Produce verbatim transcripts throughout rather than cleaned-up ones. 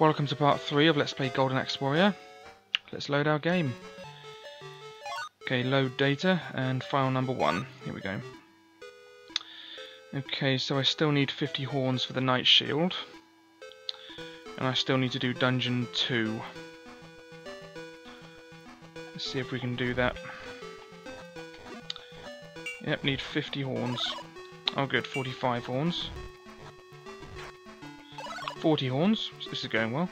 Welcome to part three of Let's Play Golden Axe Warrior. Let's load our game. Okay, load data and file number one. Here we go. Okay, so I still need fifty horns for the Knight Shield. And I still need to do Dungeon two. Let's see if we can do that. Yep, need fifty horns. Oh good, forty-five horns. forty horns, so this is going well.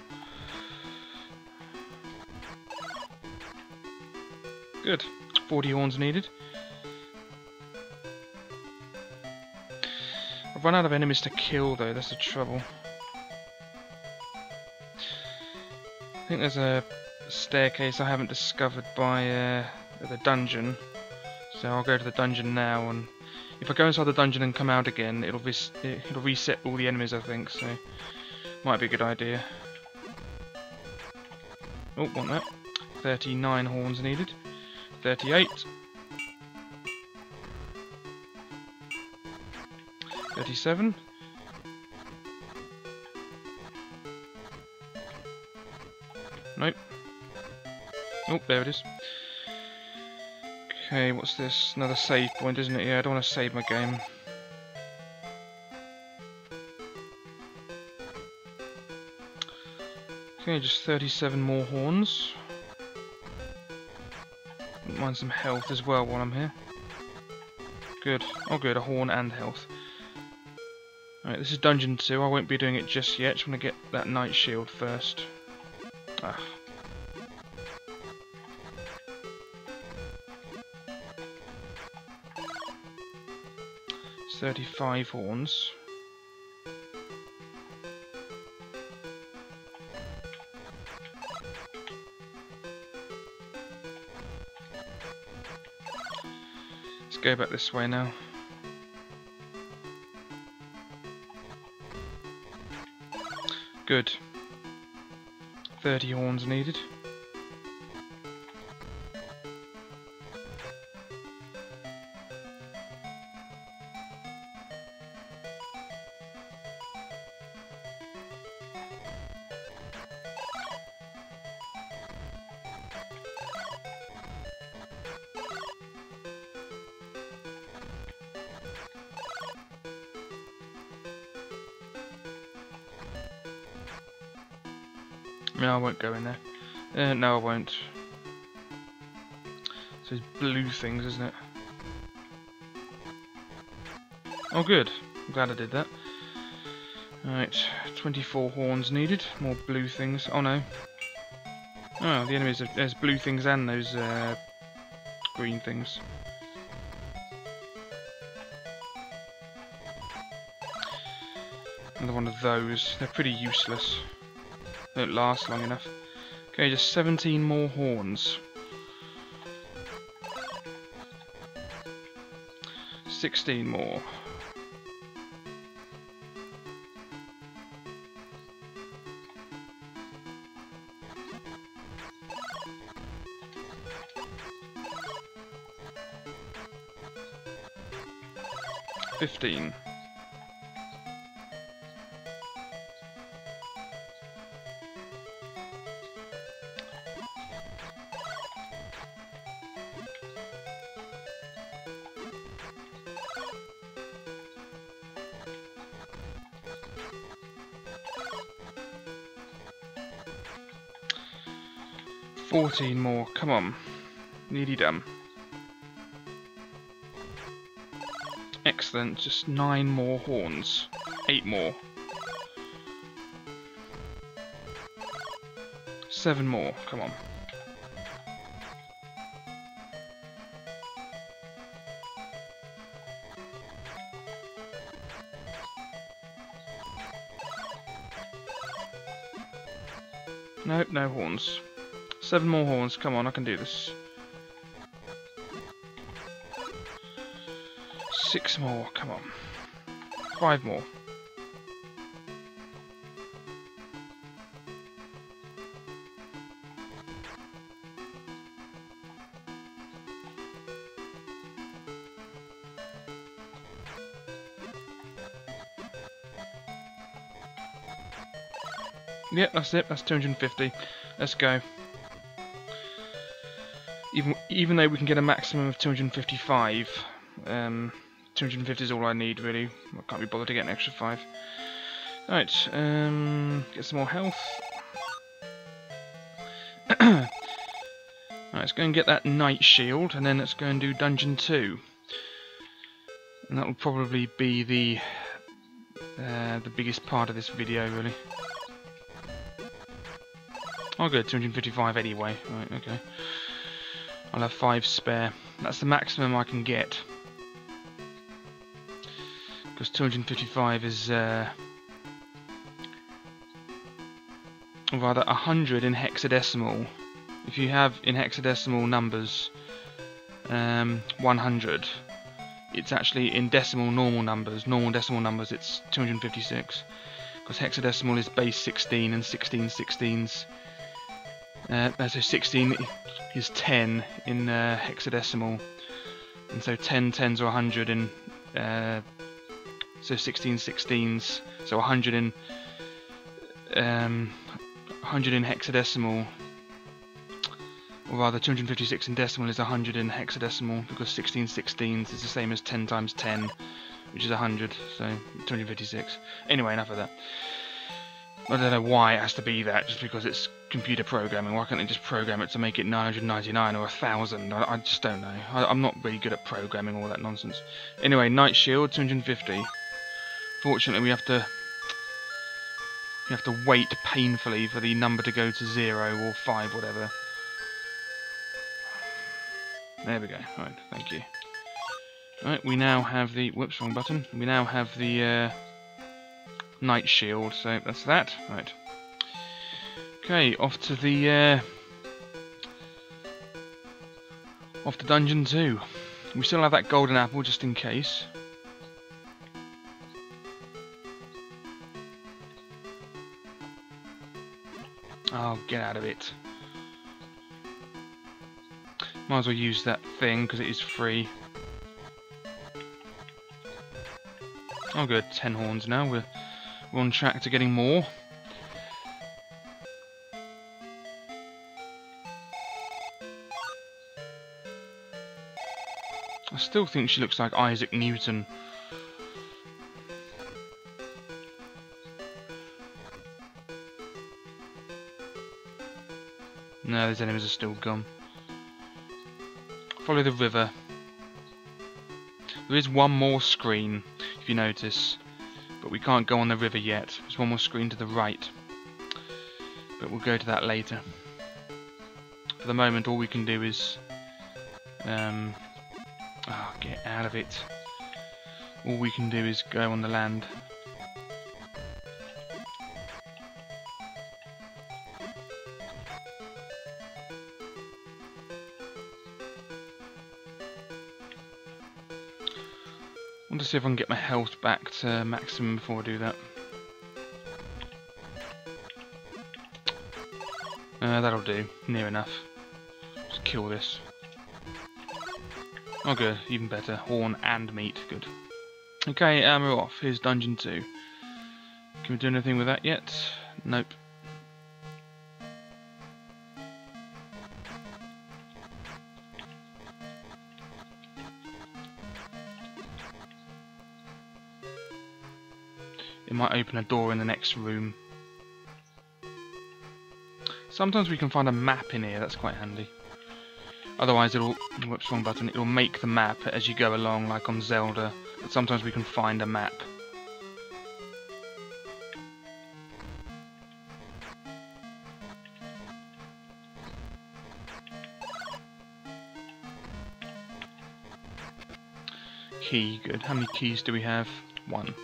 Good, forty horns needed. I've run out of enemies to kill though, that's the trouble. I think there's a staircase I haven't discovered by uh, the dungeon. So I'll go to the dungeon now, and if I go inside the dungeon and come out again, it'll, res it'll reset all the enemies I think, so might be a good idea. Oh, want that. thirty-nine horns needed. thirty-eight. thirty-seven. Nope. Oh, there it is. Okay, what's this? Another save point, isn't it? Yeah, I don't want to save my game. Okay, just thirty-seven more horns. Wouldn't mind some health as well while I'm here. Good. Oh good, a horn and health. Alright, this is Dungeon two. I won't be doing it just yet. Just want to get that Knight Shield first. Ah. thirty-five horns. Go back this way now. Good. thirty horns needed. No, I won't go in there. Uh, no, I won't. It's those blue things, isn't it? Oh, good. I'm glad I did that. Alright, twenty-four horns needed. More blue things. Oh, no. Oh, the enemies are, there's blue things and those uh, green things. Another one of those. They're pretty useless. Don't last long enough. Okay, just seventeen more horns. sixteen more. fifteen. fourteen more, come on. Nearly done. Excellent, just nine more horns. eight more. seven more, come on. Nope, no horns. seven more horns, come on, I can do this. six more, come on. five more. Yeah, that's it. That's two hundred fifty. Let's go. Even even though we can get a maximum of two hundred fifty-five, um, two hundred fifty is all I need really. I can't be bothered to get an extra five. Right, um, get some more health. Right, let's go and get that Knight Shield, and then let's go and do Dungeon Two, and that will probably be the uh, the biggest part of this video really. I'll go two hundred fifty-five anyway. Right, okay. I'll have five spare. That's the maximum I can get, because two hundred fifty-five is, uh, or rather, one hundred in hexadecimal. If you have in hexadecimal numbers um, one hundred, it's actually in decimal normal numbers. Normal decimal numbers, it's two hundred fifty-six, because hexadecimal is base sixteen and sixteen sixteens. Uh, so sixteen is ten in uh, hexadecimal, and so ten tens or one hundred in uh, so sixteen sixteens. So one hundred in um, one hundred in hexadecimal, or rather two hundred fifty-six in decimal is one hundred in hexadecimal, because sixteen sixteens is the same as ten times ten, which is one hundred. So two hundred fifty-six. Anyway, enough of that. I don't know why it has to be that, just because it's computer programming. Why can't they just program it to make it nine hundred ninety-nine or one thousand? I, I just don't know. I, I'm not really good at programming all that nonsense. Anyway, Knight Shield, two hundred fifty. Fortunately, we have to we have to wait painfully for the number to go to zero or five, whatever. There we go. All right, thank you. All right, we now have the whoops, wrong button. We now have the uh, Knight Shield, so that's that. Right. Okay, off to the uh, off to Dungeon Two. We still have that golden apple just in case. Oh, get out of it! Might as well use that thing because it is free. I'll go ten horns now. We're We're on track to getting more. I still think she looks like Isaac Newton. No, those enemies are still gone. Follow the river. There is one more screen, if you notice, but we can't go on the river yet. There's one more screen to the right, but we'll go to that later. For the moment, all we can do is... Um, oh, get out of it. All we can do is go on the land. I want to see if I can get my health back to maximum before I do that. Uh, that'll do. Near enough. Just kill this. Oh good, even better. Horn and meat. Good. Okay, um, we're off. Here's Dungeon two. Can we do anything with that yet? Nope. It might open a door in the next room. Sometimes we can find a map in here, that's quite handy. Otherwise it'll, whoops, wrong button, it'll make the map as you go along, like on Zelda. But sometimes we can find a map. Key, good. How many keys do we have? One.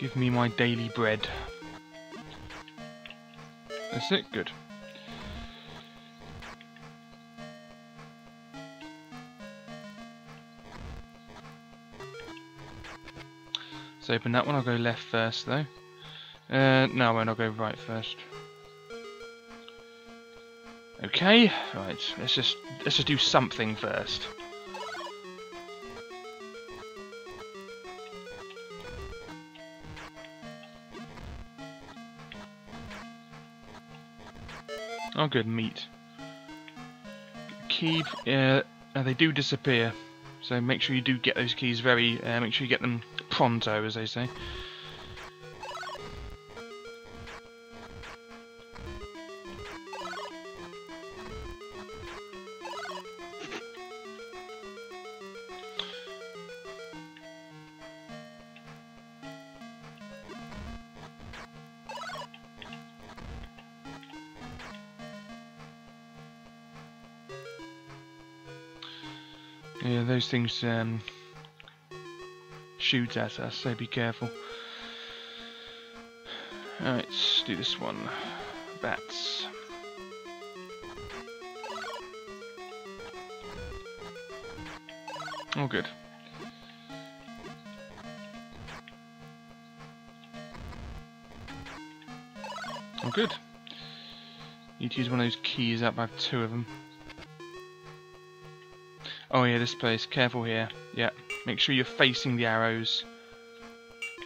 Give me my daily bread. That's it, good. Let's open that one. I'll go left first, though. Uh, no, I won't. I'll go right first. Okay, right, let's just let's just do something first. Oh good, meat. Key, uh, they do disappear, so make sure you do get those keys very, uh, make sure you get them pronto, as they say. Yeah, those things um, shoot at us, so be careful. Alright, let's do this one. Bats. Oh, good. Oh, good. Need to use one of those keys up, I have two of them. Oh yeah, this place. Careful here. Yeah, make sure you're facing the arrows.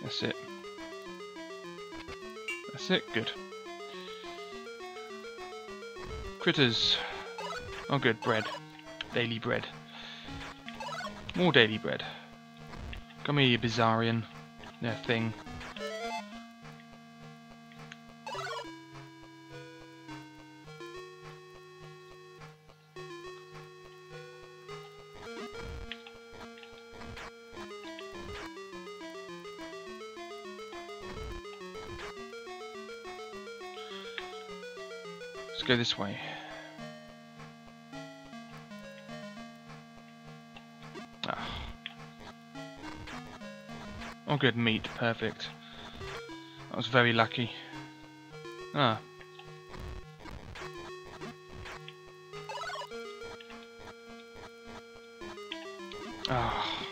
That's it. That's it. Good. Critters. Oh good, bread. Daily bread. More daily bread. Come here, you bizarrian. No thing. Let's go this way. Ah. Oh good, meat, perfect. I was very lucky. Ah. Ah.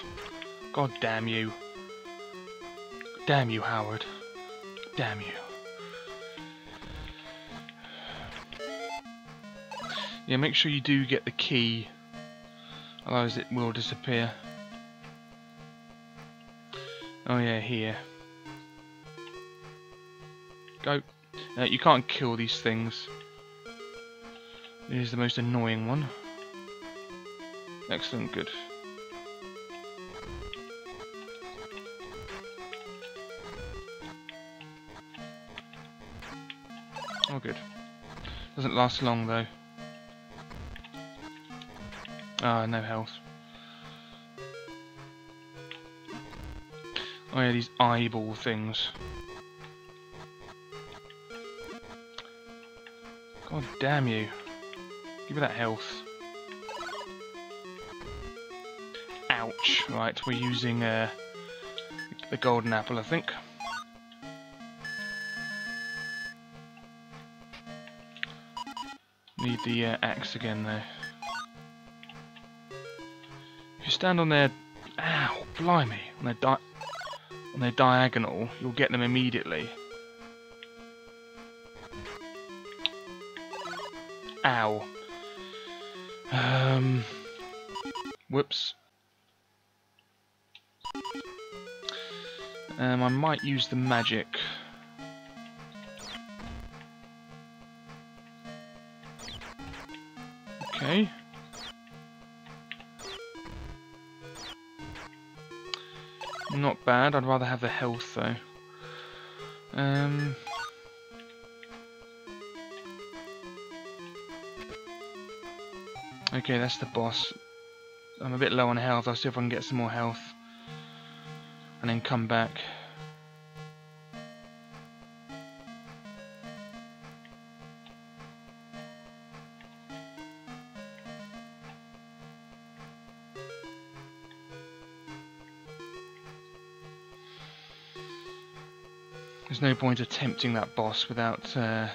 God damn you. Damn you, Howard. Damn you. Yeah, make sure you do get the key, otherwise it will disappear. Oh yeah, here. Go. Uh, you can't kill these things. This is the most annoying one. Excellent, good. Oh good. Doesn't last long though. Ah, oh, no health. Oh yeah, these eyeball things. God damn you. Give me that health. Ouch. Right, we're using uh, the golden apple, I think. Need the uh, axe again, though. If you stand on their, ow, blimey, on their di on their diagonal, you'll get them immediately. Ow. Um. Whoops. Um, I might use the magic. Okay. Not bad, I'd rather have the health though. Um, okay, that's the boss. I'm a bit low on health, I'll see if I can get some more health. And then come back. There's no point attempting that boss without uh, a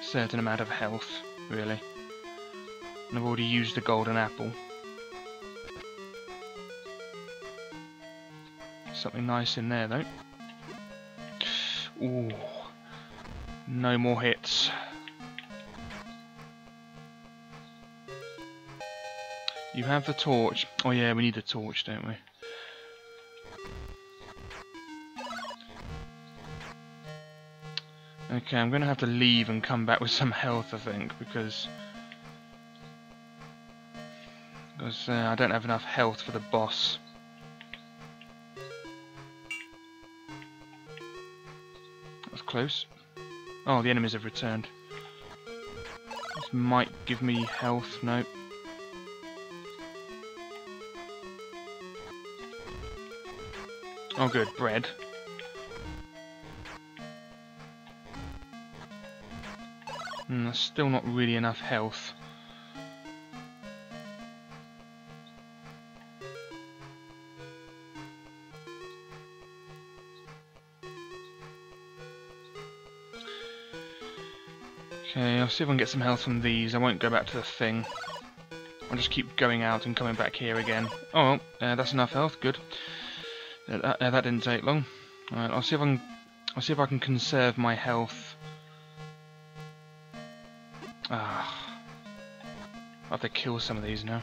certain amount of health, really. And I've already used the golden apple. Something nice in there, though. Ooh, no more hits. You have the torch. Oh yeah, we need the torch, don't we? Okay, I'm gonna have to leave and come back with some health, I think, because because uh, I don't have enough health for the boss. That was close. Oh, the enemies have returned. This might give me health. Nope. Oh, good, bread. Mm, that's still not really enough health. Okay, I'll see if I can get some health from these. I won't go back to the thing. I'll just keep going out and coming back here again. Oh, well, uh, that's enough health. Good. Uh, that, uh, that didn't take long. All right, I'll see if I can. I'll see if I can conserve my health. Ah, I have to kill some of these now.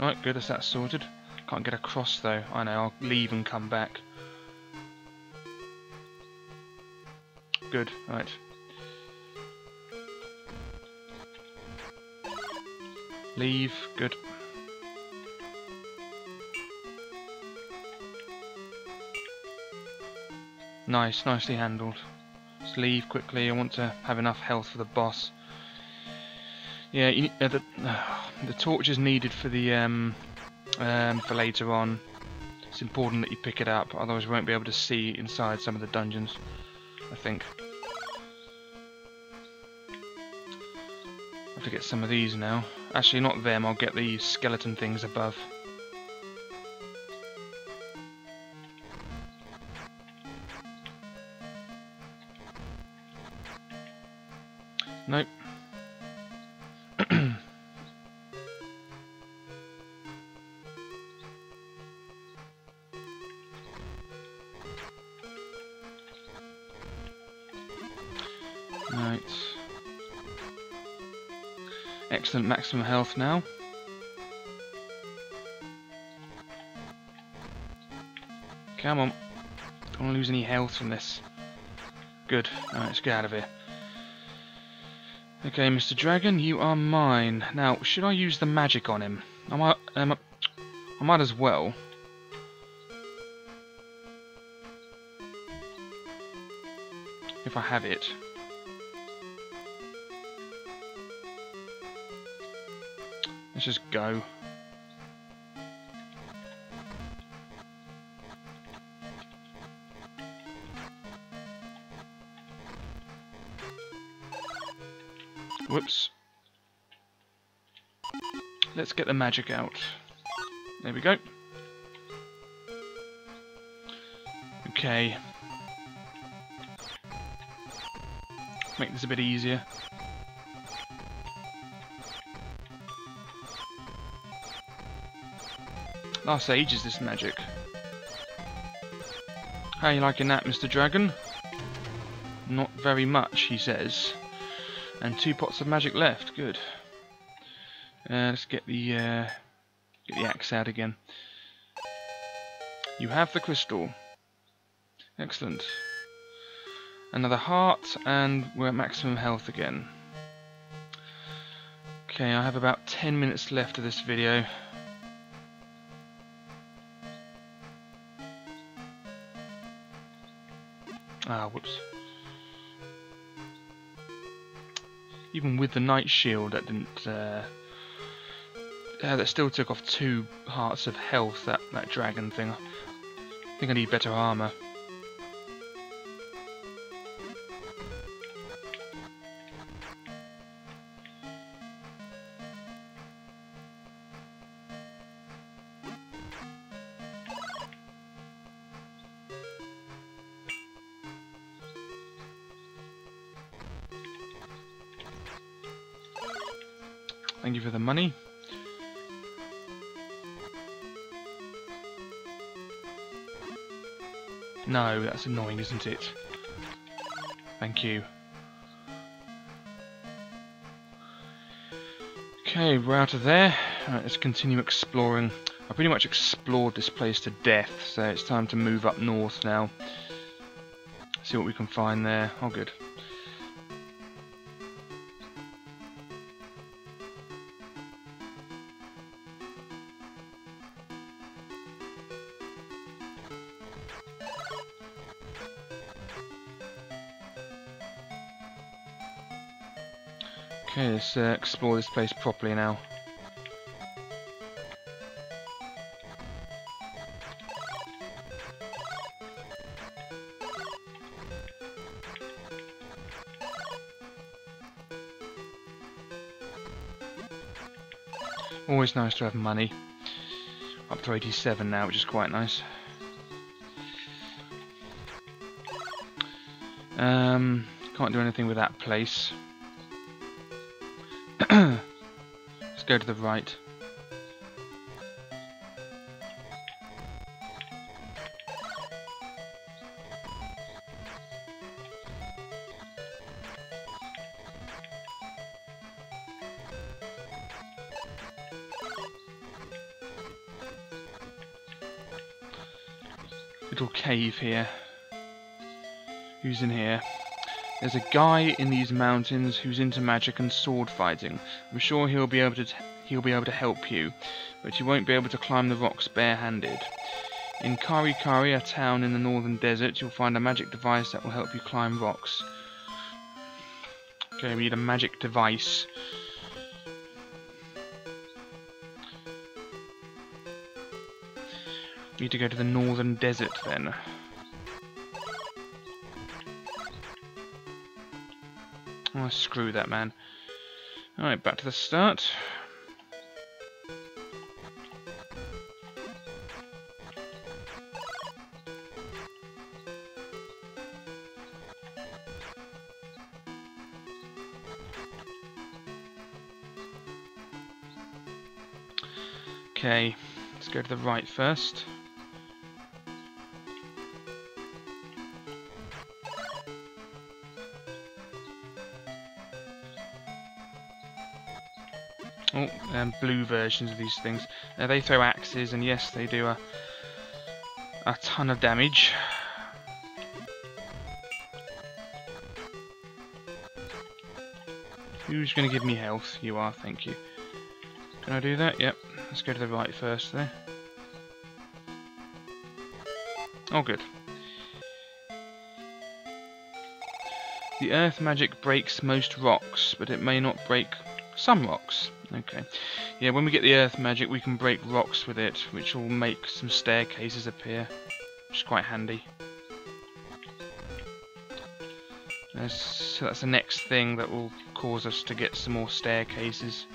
All right, good. That's that sorted. Can't get across though. I know. I'll leave and come back. Good. All right. Leave. Good. Nice, nicely handled. Just leave quickly. I want to have enough health for the boss. Yeah, you, uh, the, uh, the torch is needed for the um, um, for later on. It's important that you pick it up, otherwise you won't be able to see inside some of the dungeons, I think. I have to get some of these now. Actually, not them. I'll get the skeleton things above. Nope. Right. Excellent, maximum health now. Come on. Don't want to lose any health from this. Good. Alright, let's get out of here. Okay, Mister Dragon, you are mine. Now, should I use the magic on him? I might, um, I might as well. If I have it. Let's just go. Whoops. Let's get the magic out. There we go. Okay. Make this a bit easier. Lasts ages, this magic. How you liking that, Mister Dragon? Not very much, he says. And two pots of magic left. Good. Uh, let's get the uh, get the axe out again. You have the crystal. Excellent. Another heart, and we're at maximum health again. Okay, I have about ten minutes left of this video. Ah, whoops. Even with the Knight Shield, that didn't. Uh, uh, that still took off two hearts of health. That that dragon thing. I think I need better armor. Thank you for the money. No, that's annoying, isn't it? Thank you. Okay, we're out of there. Right, let's continue exploring. I pretty much explored this place to death, so it's time to move up north now. See what we can find there. Oh, good. Okay, let's uh, explore this place properly now. Always nice to have money. Up to eighty-seven now, which is quite nice. Um, can't do anything with that place. Let's go to the right. Little cave here. Who's in here? There's a guy in these mountains who's into magic and sword fighting. I'm sure he'll be able to t he'll be able to help you, but you won't be able to climb the rocks barehanded. In Kari Kari, a town in the northern desert, you'll find a magic device that will help you climb rocks. Okay, we need a magic device. We need to go to the northern desert then. Oh, screw that man. Alright, back to the start. Okay, let's go to the right first. Oh, um, blue versions of these things. Uh, they throw axes, and yes, they do a, a ton of damage. Who's going to give me health? You are, thank you. Can I do that? Yep. Let's go to the right first, there. Oh, good. The earth magic breaks most rocks, but it may not break some rocks. Okay. Yeah, when we get the earth magic, we can break rocks with it, which will make some staircases appear, which is quite handy. That's, so that's the next thing that will cause us to get some more staircases.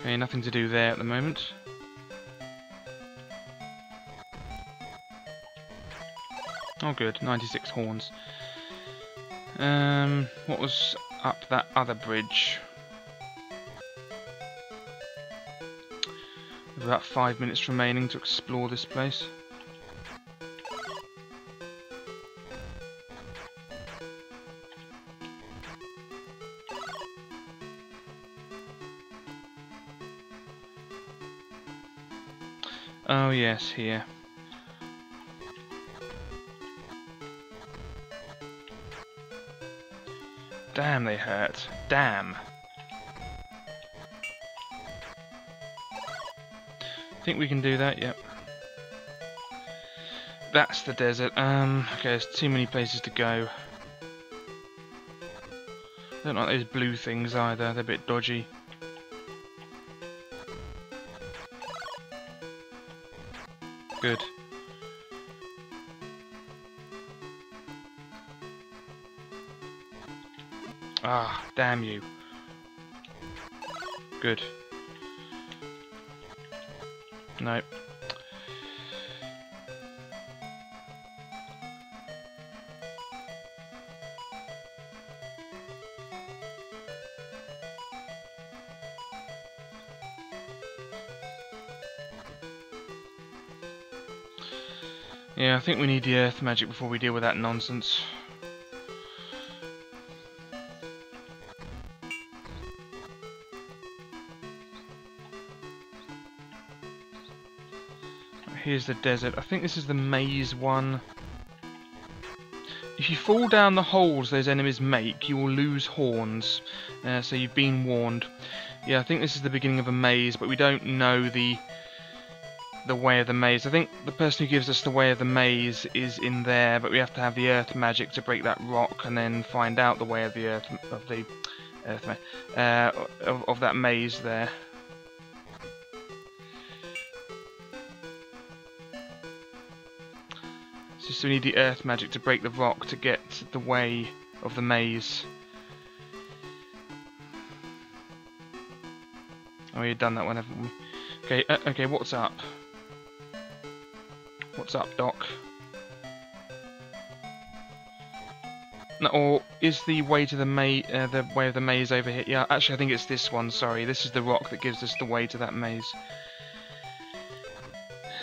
Okay, nothing to do there at the moment. Oh good, ninety-six horns. Um, what was up that other bridge? About five minutes remaining to explore this place. Oh yes, here. Damn, they hurt. Damn. Think we can do that? Yep. That's the desert. Um, okay, there's too many places to go. I don't like those blue things either. They're a bit dodgy. Good. Ah, damn you. Good. Nope. Yeah, I think we need the earth magic before we deal with that nonsense. Here's the desert. I think this is the maze one. If you fall down the holes those enemies make, you will lose horns, uh, so you've been warned. Yeah, I think this is the beginning of a maze, but we don't know the the way of the maze. I think the person who gives us the way of the maze is in there, but we have to have the earth magic to break that rock and then find out the way of the earth of the earth uh, of, of that maze there. So we need the earth magic to break the rock to get the way of the maze. Oh, you've done that one, haven't we? Okay, uh, okay, what's up? What's up, Doc? No, or is the way to the ma uh, the way of the maze over here? Yeah, actually, I think it's this one. Sorry, this is the rock that gives us the way to that maze.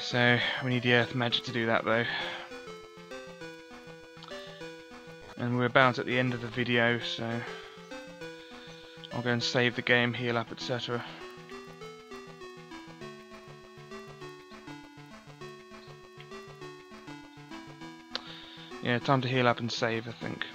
So we need the earth magic to do that, though. And we're about at the end of the video, so I'll go and save the game, heal up, et cetera. Yeah, time to heal up and save, I think.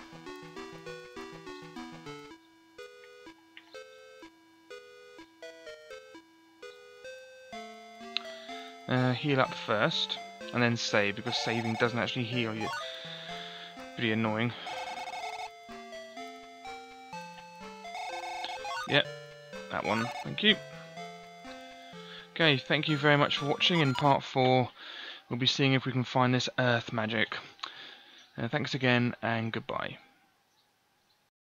Uh, heal up first, and then save, because saving doesn't actually heal you. Pretty annoying. Yep, that one. Thank you. Okay, thank you very much for watching. In part four, we'll be seeing if we can find this earth magic. Uh, thanks again, and goodbye.